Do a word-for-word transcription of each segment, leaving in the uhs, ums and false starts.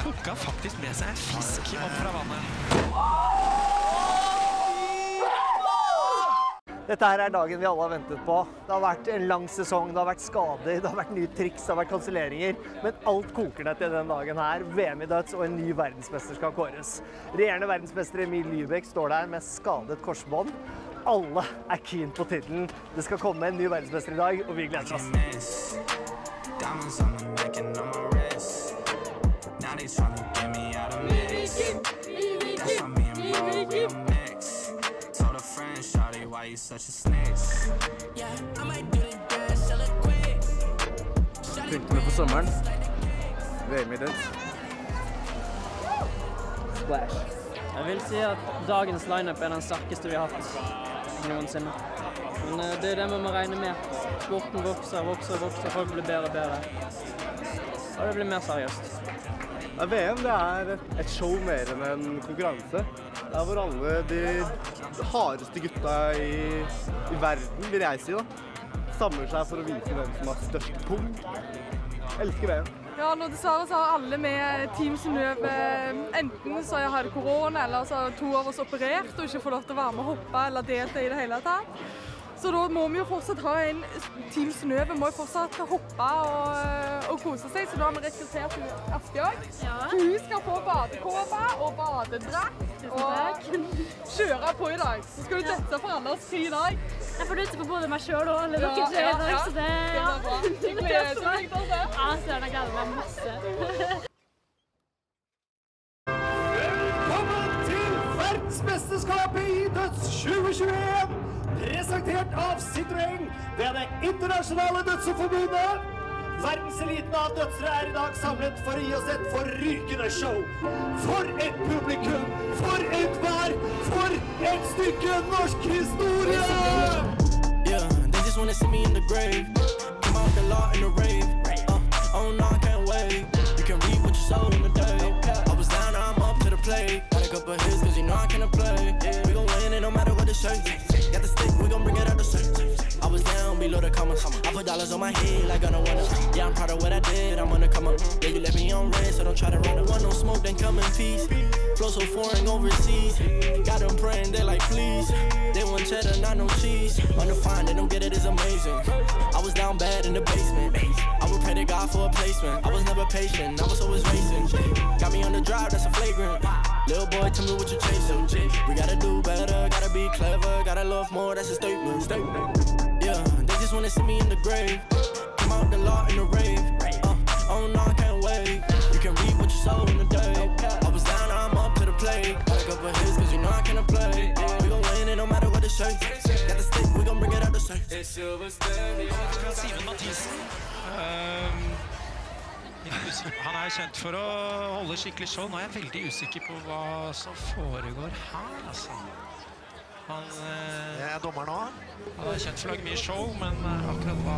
plukka faktisk med seg fisk opp fra vannet. Dette her er dagen vi alle har ventet på. Det har vært en lang sesong, det har vært skader, det har vært nye triks, det har vært kanseleringer. Men alt koker ned til den dagen her. V M i døds og en ny verdensmester skal kåres. Regjerende verdensmester Emil Lybekk står der med skadet korsbånd. Alle er keen på titlen. Det skal komme en ny verdensmester i dag, og vi gleder oss. Punktene for sommeren. V M i døds. Splash. Jeg vil si at dagens line-up er den sterkeste vi har hatt noensinne. Men det er det man må regne med. Sporten vokser, vokser, vokser, folk blir bedre og bedre. Og det blir mer seriøst. Ja, V M det er et show mer enn en konkurranse. Det er hvor alle de hardeste gutta i, i verden, vil jeg si, da, samler seg for å vise hvem som har størst pung. Jeg elsker V M. Ja, nå dessverre så har alle med Team Synnøve enten så jeg hadde korona, eller så har to av oss operert og ikke får lov til å være med og hoppe eller delta i det hele tatt. Så da må vi jo fortsatt ha en Team Synnøve, må jo fortsatt hoppe og, og kose seg, så da har vi rekruttert til Asbjørg. Ja. Hun skal få badekåpa og badedrakt og kjøre på i dag. Så skal du dette for Anders tre i dag. Jeg får lytte på både meg selv og alle dere tre i dag, så det... Ja, det var bra. Du gleder deg til det. Ja, så jeg gleder meg masse. Velkommen til verdensmesterskapet i døds tjue tjueen, presentert av Citroën. Det er det internasjonale dødsforbundet. Verdenseliten av dødsere er i dag samlet for å gi oss et forrykende show. For et publikum, for et vær, for et stykke norsk historie! Wanna see me in the grave, I'm out the law in the rave, uh, oh no I can't wait, you can read what you sold in the day, I was down now I'm up to the plate, gotta go put his cause you know I can't play, we gon' win it no matter what the shirt is, got the stick we gon' bring it out the shirt, I was down below the commas, I put dollars on my head like I don't wanna, yeah I'm proud of what I did, I'm gonna come up, yeah you let me on red so don't try to run, I want no smoke then come in peace, flow so foreign overseas, got them praying they like please, they want cheddar not no cheese, undefined they don't get it is amazing, I was down bad in the basement, I would pray to God for a placement, I was never patient, I was always racing, got me on the drive that's a flagrant, little boy tell me what you chasing, we gotta do better, gotta be clever, gotta love more that's a statement, statement. Yeah, they just wanna see me in the grave, come out the law in the rave, uh, oh no I can't wait, you can read what you sold in the day, I was down I'm up to the plate, gotta go for his cause you know I can't play, we gon' win it no matter what the shirt is, got the stick we gon' bring it out the shirt. Simon Mathisen, um, han er kjent for å holde skikkelig show, nå er jeg veldig usikker på hva som foregår her, altså. Han eh, jeg er dommer nå. Han er kjent for å lage mye show, men eh, akkurat hva?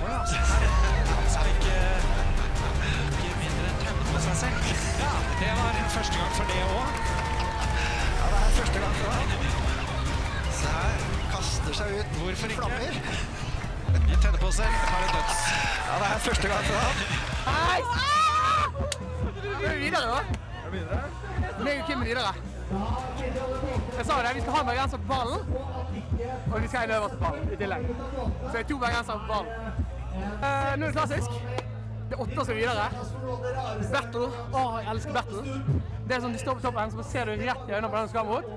Ja, altså, han skal ikke, ikke mindre tømme på seg selv. Ja, det var første gang for det også. Ja, det er første gang for det. Så her kaster seg ut. Hvorfor ikke? Flammer. De tenner på seg, har en døds. Ja, det er første gang for det. Nei! Du blir videre da. Jeg blir videre. Du blir jo Kim André da. Jeg sa det, vi skal ha en bergenser på ballen, og vi skal ha en øverste ball i tillegg. Så det er to bergenser på ballen. Uh, nå er det klassisk. Det er åtte som videre. Battle. Åh, oh, jeg elsker battle. Det er sånn, du står på toppen, så ser du rett i øynene på den du skal mot.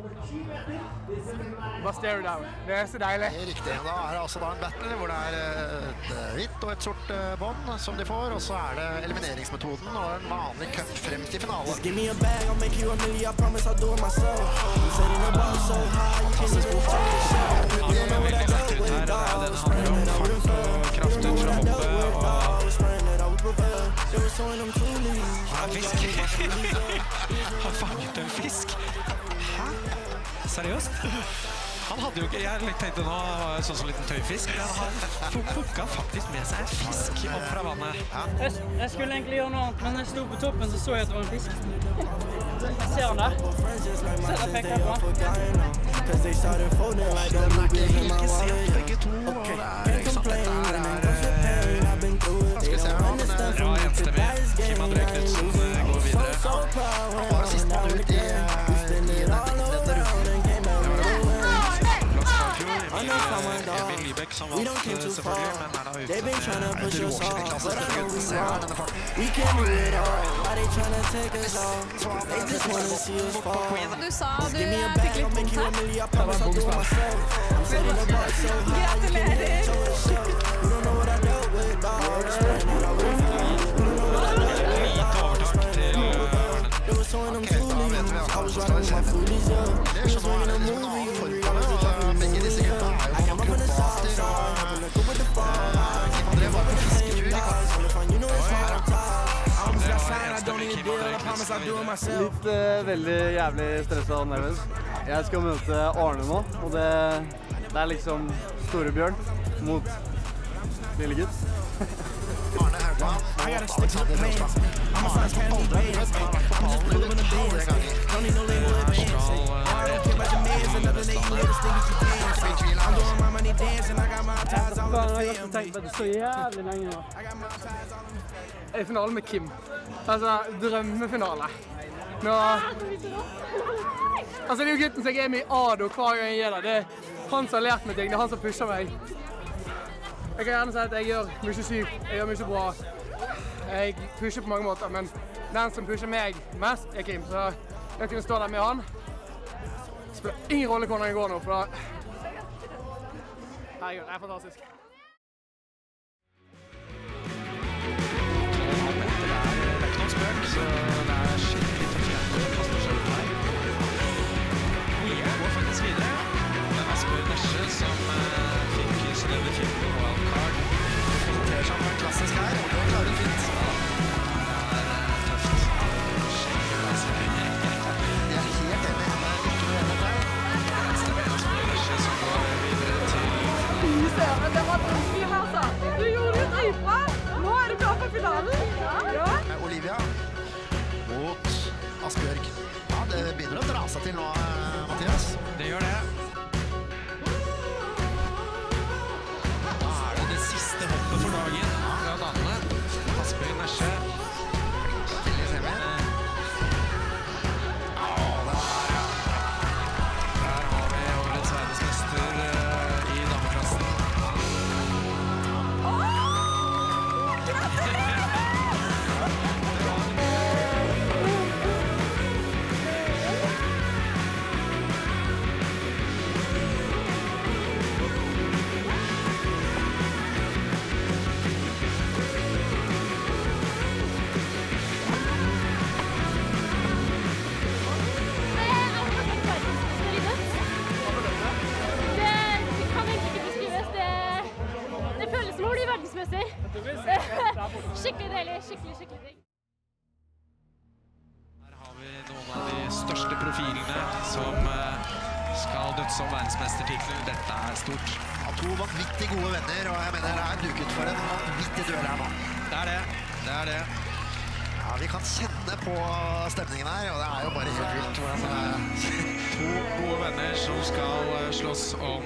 Bare stare down. Det er så deilig. Det er riktig. Da er det altså da en battle hvor det er et hvitt og et sort bånd som de får, og så er det elimineringsmetoden og en vanlig cup frem til finalen. Just give me a bag, I'll make you a million, I promise I'll do it myself. I'm setting the ball so high, you can't even find the show. You know what I dealt with, dog. I was praying that I would prefer. You know what I dealt with, dog. I was praying that I would prefer. They were showing them truly. Han fisk. Han fanget en fisk. Hæ? Seriøst? Han hadde jo ikke, jeg tenkte nå, sånn som en liten tøyfisk, men han plukket faktisk med seg fisk opp fra vannet. Jeg, jeg skulle egentlig gjøre noe annet, men når jeg stod på toppen så så jeg at det var en fisk. Ser han der? Se der peker på han. Det er ikke sent begge to, og det er ikke sant, dette er... Skal vi se, han drar enstemmig. Kim André Knutsen. selvfølgelig. They've been trying to push us off, but I know we wrong. We can do it all. Why they trying to take us off? They just want to see us fall. Du sa du fikk litt vondt her. Det var en bong spørsmål. Gratulerer! Ok, da vet vi at han skal se det. Det er som å være litt annen formål, og begge disse grupper er jo noen gruppater, og Kim André var på fisketur i kassen. Litt veldig jævlig stresset og nervøs. Jeg skal møte Arne nå, og det er liksom Storebjørn mot lille gutt. Arne Haugland mot Alexander Røsland. Arne som aldri har møtt meg, han har prøvd et halvre ganger. Her skal... Jeg har tenkt at det står jævlig lenge nå. Jeg er i finalen med Kim. Altså, drømmefinale. Nå... Altså, det er jo gutten som jeg er med i A D O hver gang jeg er der. Det er han som har lært meg ting, det er han som pusher meg. Jeg kan gjerne si at jeg gjør mye sykt, jeg gjør mye bra. Jeg pusher på mange måter, men den som pusher meg mest er Kim. Så jeg kunne stå der med han. Det spiller ingen rolle hvordan jeg går nå, for da... Herregud, det er fantastisk. Olivia mot Asbjørg. Ja, det begynner å dra seg til nå, Mathias. Det gjør det. Da er det det siste hoppet for dagen fra damene. Asbjørg Nesje. Veldig stemmer. Ja, det er det. Der har vi årets verdensmester i dameklassen. Åh! Gratulerer! Skikkelig deilig, skikkelig, skikkelig deilig. Her har vi noen av de største profilene som skal døttes om verdensmestertitler. Dette er stort. Ja, to vanvittig gode venner, og jeg mener det er duket for en vanvittig duell her nå. Det er det, det er det. Ja, vi kan kjenne på stemningen her, og det er jo bare helt vilt hvordan det er. To gode venner som skal slåss om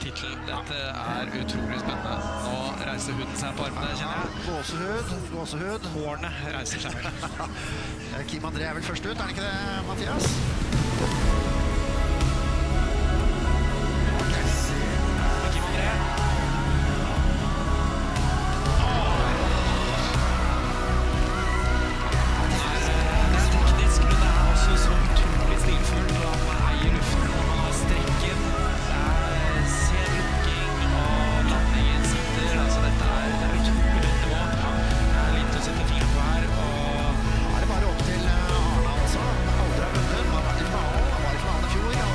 titlen. Dette er utrolig spennende. Nå reiser huden seg på armene, kjenner jeg. Gåsehud, gåsehud. Hårene reiser seg. Kim André er vel først ut, er det ikke det, Mathias? Ok. Kim André. Det er teknisk, men det er også så utrolig stilfullt. Han eier luften, og han har strekken. Det er serlukking og landingen. Altså dette er, det er utrolig godt nivå. Det er litt å sette fingeren på her, og... Da er det bare opp til Arna også. Aldri har vunnet, han har vært i finalen, han var i finalen i fjor, og...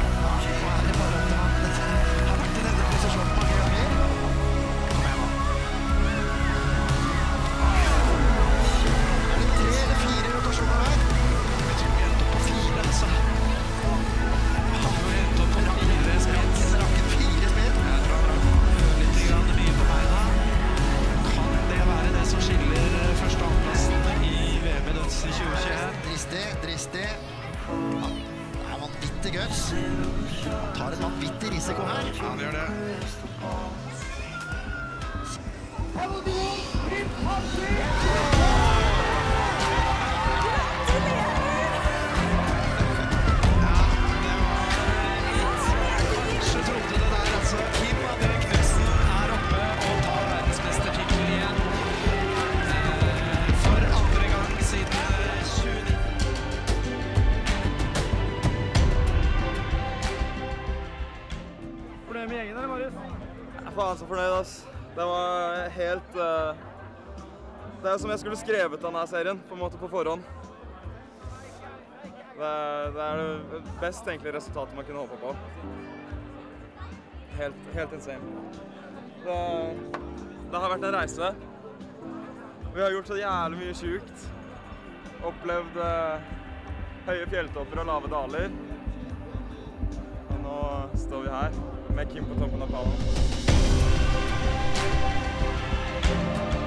Da er det bare opp til han. Han har vært i denne posisjonen mange ganger. Kom igjen, da. Er det tre eller fire rotasjoner her? Jeg tror vi endte opp på fire, altså. Han har endte opp på fire sprint. Rakken fire sprint. Jeg tror han rakk. Det som skiller første avplassen i V M i døds i tjue tjue. Dristig, dristig. Han er vanvittig guts. Han tar en vanvittig risiko her. Ja, han gjør det. Ja, det var litt... Jeg trodde det der, altså. Kim André Knudsen er oppe. faen så fornøyd, ass. Det var helt... Uh, det er som jeg skulle skrevet denne serien, på en måte, på forhånd. Det er det, er det best tenkelige resultatet man kunne håpe på. Helt, helt insane. Det, det har vært en reise. Vi har gjort så jævlig mye sjukt. Opplevd uh, høye fjelltopper og lave daler. Og nå står vi her med Kim på toppen av pallen.